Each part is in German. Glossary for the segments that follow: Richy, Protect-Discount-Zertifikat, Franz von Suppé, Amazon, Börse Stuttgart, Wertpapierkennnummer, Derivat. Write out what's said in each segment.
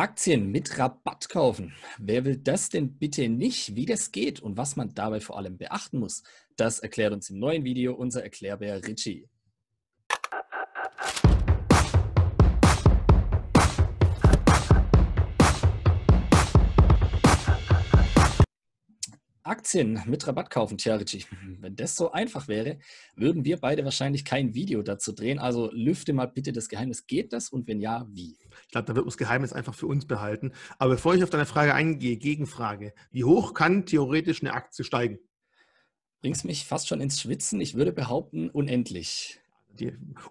Aktien mit Rabatt kaufen. Wer will das denn bitte nicht? Wie das geht und was man dabei vor allem beachten muss, das erklärt uns im neuen Video unser Erklärbär Richy. Aktien mit Rabatt kaufen. Tja, Richy, wenn das so einfach wäre, würden wir beide wahrscheinlich kein Video dazu drehen. Also lüfte mal bitte das Geheimnis. Geht das? Und wenn ja, wie? Ich glaube, da wird das Geheimnis einfach für uns behalten. Aber bevor ich auf deine Frage eingehe, Gegenfrage. Wie hoch kann theoretisch eine Aktie steigen? Bringst mich fast schon ins Schwitzen. Ich würde behaupten, unendlich.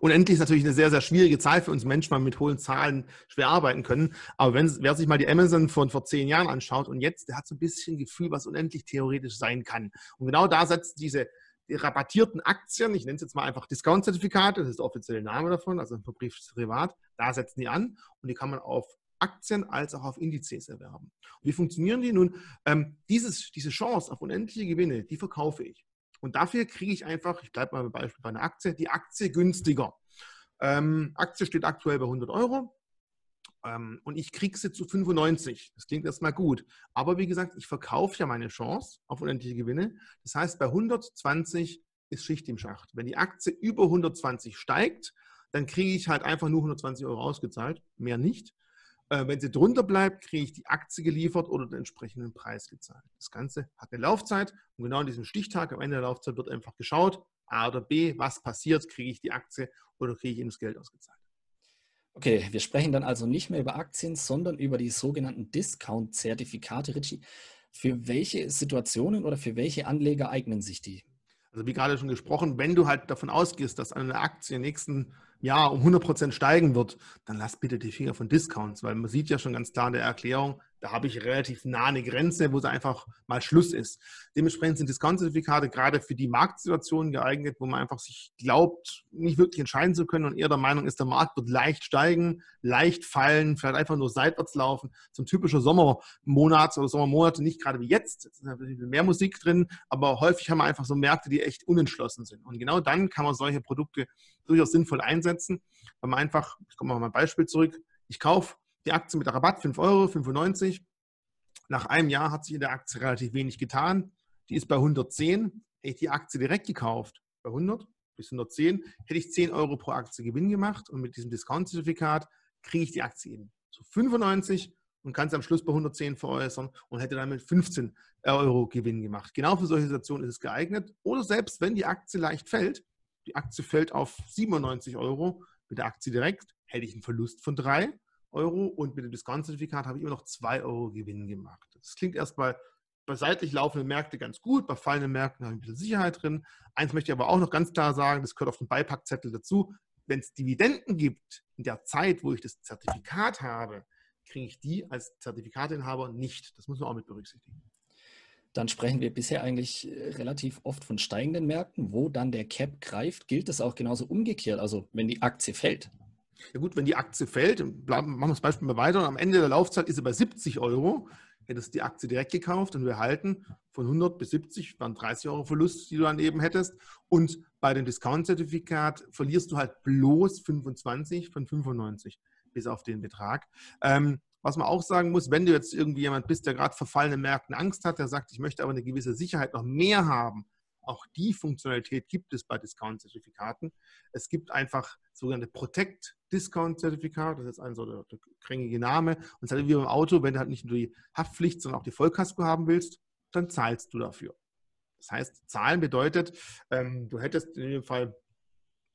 Unendlich ist natürlich eine sehr, sehr schwierige Zahl für uns Menschen, weil wir mit hohen Zahlen schwer arbeiten können. Aber wer sich mal die Amazon von vor 10 Jahren anschaut und jetzt, der hat so ein bisschen Gefühl, was unendlich theoretisch sein kann. Und genau da setzen diese rabattierten Aktien, ich nenne es jetzt mal einfach Discount-Zertifikate, das ist der offizielle Name davon, also ein verbrieftes Derivat, da setzen die an und die kann man auf Aktien als auch auf Indizes erwerben. Und wie funktionieren die nun? Diese Chance auf unendliche Gewinne, die verkaufe ich. Und dafür kriege ich einfach, ich bleibe mal beim Beispiel bei einer Aktie, die Aktie günstiger. Aktie steht aktuell bei 100 Euro und ich kriege sie zu 95. Das klingt erstmal gut. Aber wie gesagt, ich verkaufe ja meine Chance auf unendliche Gewinne. Das heißt, bei 120 ist Schicht im Schacht. Wenn die Aktie über 120 steigt, dann kriege ich halt einfach nur 120 Euro ausgezahlt, mehr nicht. Wenn sie drunter bleibt, kriege ich die Aktie geliefert oder den entsprechenden Preis gezahlt. Das Ganze hat eine Laufzeit und genau an diesem Stichtag, am Ende der Laufzeit, wird einfach geschaut, A oder B, was passiert, kriege ich die Aktie oder kriege ich eben das Geld ausgezahlt. Okay, wir sprechen dann also nicht mehr über Aktien, sondern über die sogenannten Discount-Zertifikate. Richy, für welche Situationen oder für welche Anleger eignen sich die? Also wie gerade schon gesprochen, wenn du halt davon ausgehst, dass eine Aktie im nächsten Jahr um 100% steigen wird, dann lass bitte die Finger von Discounts, weil man sieht ja schon ganz klar in der Erklärung, da habe ich relativ nah eine Grenze, wo es einfach mal Schluss ist. Dementsprechend sind Discount-Zertifikate gerade für die Marktsituationen geeignet, wo man einfach sich glaubt, nicht wirklich entscheiden zu können und eher der Meinung ist, der Markt wird leicht steigen, leicht fallen, vielleicht einfach nur seitwärts laufen. So ein typischer Sommermonat oder Sommermonate, nicht gerade wie jetzt, es ist natürlich mehr Musik drin, aber häufig haben wir einfach so Märkte, die echt unentschlossen sind. Und genau dann kann man solche Produkte durchaus sinnvoll einsetzen, weil man einfach, ich komme mal auf mein Beispiel zurück, ich kaufe die Aktie mit Rabatt 5 Euro, 95. Nach einem Jahr hat sich in der Aktie relativ wenig getan. Die ist bei 110. Hätte ich die Aktie direkt gekauft, bei 100 bis 110, hätte ich 10 Euro pro Aktie Gewinn gemacht. Und mit diesem Discount-Zertifikat kriege ich die Aktie eben zu 95 und kann es am Schluss bei 110 veräußern und hätte damit 15 Euro Gewinn gemacht. Genau für solche Situationen ist es geeignet. Oder selbst wenn die Aktie leicht fällt, die Aktie fällt auf 97 Euro, mit der Aktie direkt hätte ich einen Verlust von 3 Euro und mit dem Discount-Zertifikat habe ich immer noch 2 Euro Gewinn gemacht. Das klingt erstmal bei seitlich laufenden Märkten ganz gut, bei fallenden Märkten habe ich ein bisschen Sicherheit drin. Eins möchte ich aber auch noch ganz klar sagen, das gehört auf den Beipackzettel dazu, wenn es Dividenden gibt in der Zeit, wo ich das Zertifikat habe, kriege ich die als Zertifikatinhaber nicht. Das muss man auch mit berücksichtigen. Dann sprechen wir bisher eigentlich relativ oft von steigenden Märkten, wo dann der Cap greift, gilt das auch genauso umgekehrt, also wenn die Aktie fällt. Ja gut, wenn die Aktie fällt, machen wir das Beispiel mal weiter und am Ende der Laufzeit ist sie bei 70 Euro, hättest du die Aktie direkt gekauft und wir halten von 100 bis 70, waren 30 Euro Verlust, die du dann eben hättest und bei dem Discount-Zertifikat verlierst du halt bloß 25 von 95 bis auf den Betrag. Was man auch sagen muss, wenn du jetzt irgendwie jemand bist, der gerade verfallene Märkten Angst hat, der sagt, ich möchte aber eine gewisse Sicherheit noch mehr haben, auch die Funktionalität gibt es bei Discount-Zertifikaten. Es gibt einfach sogenannte Protect-Discount-Zertifikat, das ist ein so der krängige Name. Und es ist halt wie beim Auto, wenn du halt nicht nur die Haftpflicht, sondern auch die Vollkasko haben willst, dann zahlst du dafür. Das heißt, zahlen bedeutet, du hättest in dem Fall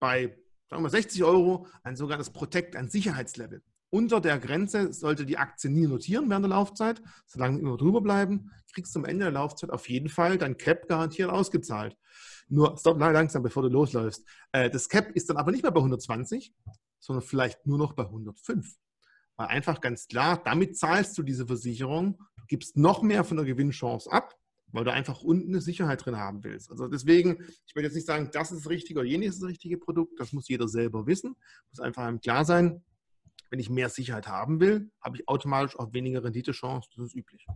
bei, sagen wir mal, 60 Euro ein sogenanntes Protect, ein Sicherheitslevel. Unter der Grenze sollte die Aktie nie notieren während der Laufzeit. Solange wir immer drüber bleiben, kriegst du am Ende der Laufzeit auf jeden Fall dein Cap garantiert ausgezahlt. Nur stopp langsam, bevor du losläufst. Das Cap ist dann aber nicht mehr bei 120, sondern vielleicht nur noch bei 105. Weil einfach ganz klar, damit zahlst du diese Versicherung, du gibst noch mehr von der Gewinnchance ab, weil du einfach unten eine Sicherheit drin haben willst. Also deswegen, ich will jetzt nicht sagen, das ist das richtige oder jenes ist das richtige Produkt, das muss jeder selber wissen, muss einfach klar sein. Wenn ich mehr Sicherheit haben will, habe ich automatisch auch weniger Renditechance. Das ist üblich.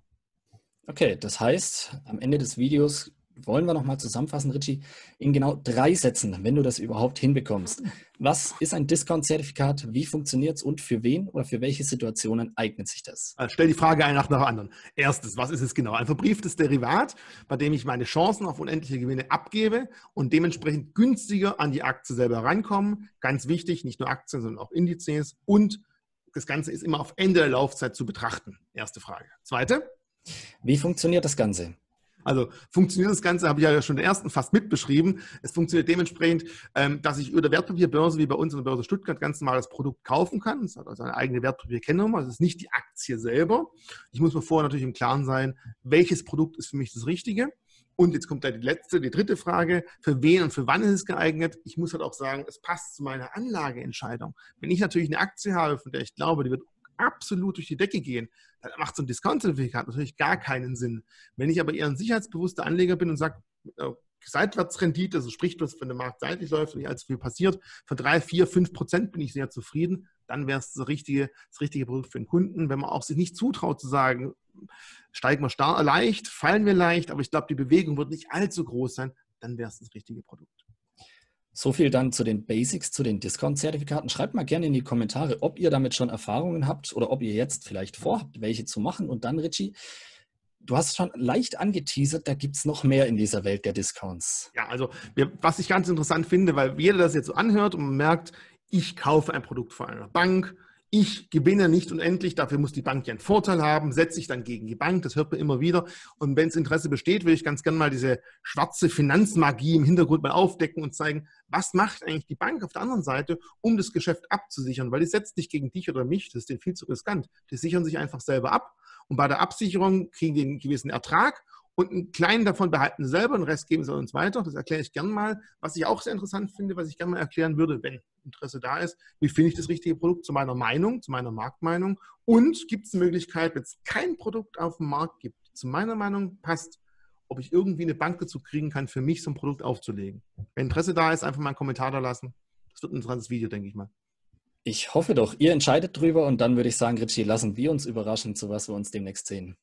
Okay, das heißt, am Ende des Videos wollen wir nochmal zusammenfassen, Richy, in genau 3 Sätzen, wenn du das überhaupt hinbekommst. Was ist ein Discount-Zertifikat? Wie funktioniert es und für wen oder für welche Situationen eignet sich das? Also stell die Frage ein nach der anderen. Erstens, was ist es genau? Ein verbrieftes Derivat, bei dem ich meine Chancen auf unendliche Gewinne abgebe und dementsprechend günstiger an die Aktie selber rankommen. Ganz wichtig, nicht nur Aktien, sondern auch Indizes. Und das Ganze ist immer auf Ende der Laufzeit zu betrachten. Erste Frage. Zweite. Wie funktioniert das Ganze? Also funktioniert das Ganze, habe ich ja schon den ersten fast mitbeschrieben. Es funktioniert dementsprechend, dass ich über der Wertpapierbörse, wie bei uns in der Börse Stuttgart, ganz normal das Produkt kaufen kann. Es hat also eine eigene Wertpapierkennnummer. Es ist nicht die Aktie selber. Ich muss mir vorher natürlich im Klaren sein, welches Produkt ist für mich das Richtige. Und jetzt kommt da die dritte Frage, für wen und für wann ist es geeignet? Ich muss halt auch sagen, es passt zu meiner Anlageentscheidung. Wenn ich natürlich eine Aktie habe, von der ich glaube, die wird absolut durch die Decke gehen, dann macht so ein Discount-Zertifikat natürlich gar keinen Sinn. Wenn ich aber eher ein sicherheitsbewusster Anleger bin und sage, Seitwärtsrendite, also sprich, dass wenn der Markt seitlich läuft und nicht allzu viel passiert, von 3, 4, 5% bin ich sehr zufrieden, dann wäre es das richtige Produkt für den Kunden. Wenn man auch sich nicht zutraut zu sagen, steigen wir stark leicht, fallen wir leicht, aber ich glaube, die Bewegung wird nicht allzu groß sein, dann wäre es das richtige Produkt. So viel dann zu den Basics, zu den Discount-Zertifikaten. Schreibt mal gerne in die Kommentare, ob ihr damit schon Erfahrungen habt oder ob ihr jetzt vielleicht vorhabt, welche zu machen. Und dann, Richy, du hast schon leicht angeteasert, da gibt es noch mehr in dieser Welt der Discounts. Ja, also was ich ganz interessant finde, weil jeder das jetzt so anhört und merkt, ich kaufe ein Produkt von einer Bank, ich gewinne nicht unendlich, dafür muss die Bank ja einen Vorteil haben, setze ich dann gegen die Bank, das hört man immer wieder. Und wenn es Interesse besteht, würde ich ganz gerne mal diese schwarze Finanzmagie im Hintergrund mal aufdecken und zeigen, was macht eigentlich die Bank auf der anderen Seite, um das Geschäft abzusichern, weil die setzt nicht gegen dich oder mich, das ist denen viel zu riskant. Die sichern sich einfach selber ab und bei der Absicherung kriegen die einen gewissen Ertrag und einen kleinen davon behalten sie selber, den Rest geben sie uns weiter. Das erkläre ich gerne mal. Was ich auch sehr interessant finde, was ich gerne mal erklären würde, wenn Interesse da ist, wie finde ich das richtige Produkt zu meiner Meinung, zu meiner Marktmeinung und gibt es eine Möglichkeit, wenn es kein Produkt auf dem Markt gibt, zu meiner Meinung passt, ob ich irgendwie eine Bank dazu kriegen kann, für mich so ein Produkt aufzulegen. Wenn Interesse da ist, einfach mal einen Kommentar da lassen. Das wird ein interessantes Video, denke ich mal. Ich hoffe doch, ihr entscheidet drüber und dann würde ich sagen, Richy, lassen wir uns überraschen, zu was wir uns demnächst sehen.